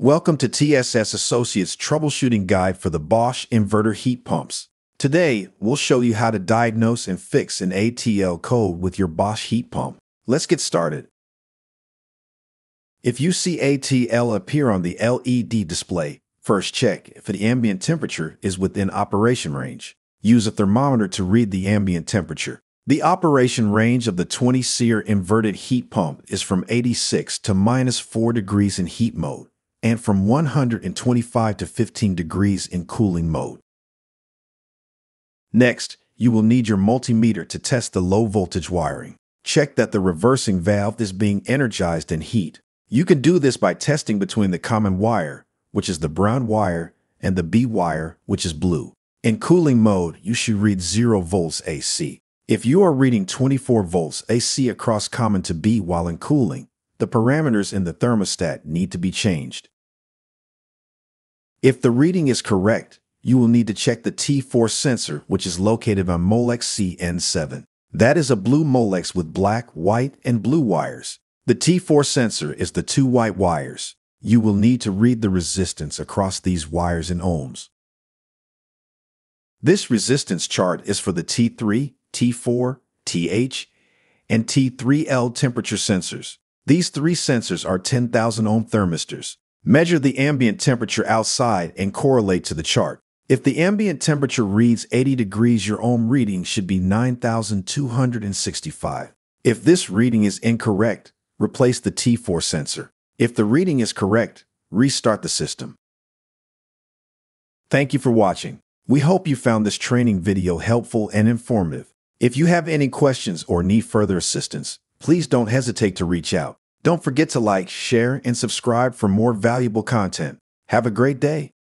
Welcome to TSS Associates Troubleshooting Guide for the Bosch Inverter Heat Pumps. Today, we'll show you how to diagnose and fix an ATL code with your Bosch heat pump. Let's get started. If you see ATL appear on the LED display, first check if the ambient temperature is within operation range. Use a thermometer to read the ambient temperature. The operation range of the 20 SEER inverted heat pump is from 86 to -4 degrees in heat mode, and from 125 to 15 degrees in cooling mode. Next, you will need your multimeter to test the low voltage wiring. Check that the reversing valve is being energized in heat. You can do this by testing between the common wire, which is the brown wire, and the B wire, which is blue. In cooling mode, you should read 0 volts AC. If you are reading 24 volts AC across common to B while in cooling, the parameters in the thermostat need to be changed. If the reading is correct, you will need to check the T4 sensor, which is located on Molex CN7. That is a blue Molex with black, white, and blue wires. The T4 sensor is the 2 white wires. You will need to read the resistance across these wires in ohms. This resistance chart is for the T3, T4, TH, and T3L temperature sensors. These 3 sensors are 10,000 ohm thermistors. Measure the ambient temperature outside and correlate to the chart. If the ambient temperature reads 80 degrees, your ohm reading should be 9,265. If this reading is incorrect, replace the T4 sensor. If the reading is correct, restart the system. Thank you for watching. We hope you found this training video helpful and informative. If you have any questions or need further assistance, please don't hesitate to reach out. Don't forget to like, share, and subscribe for more valuable content. Have a great day.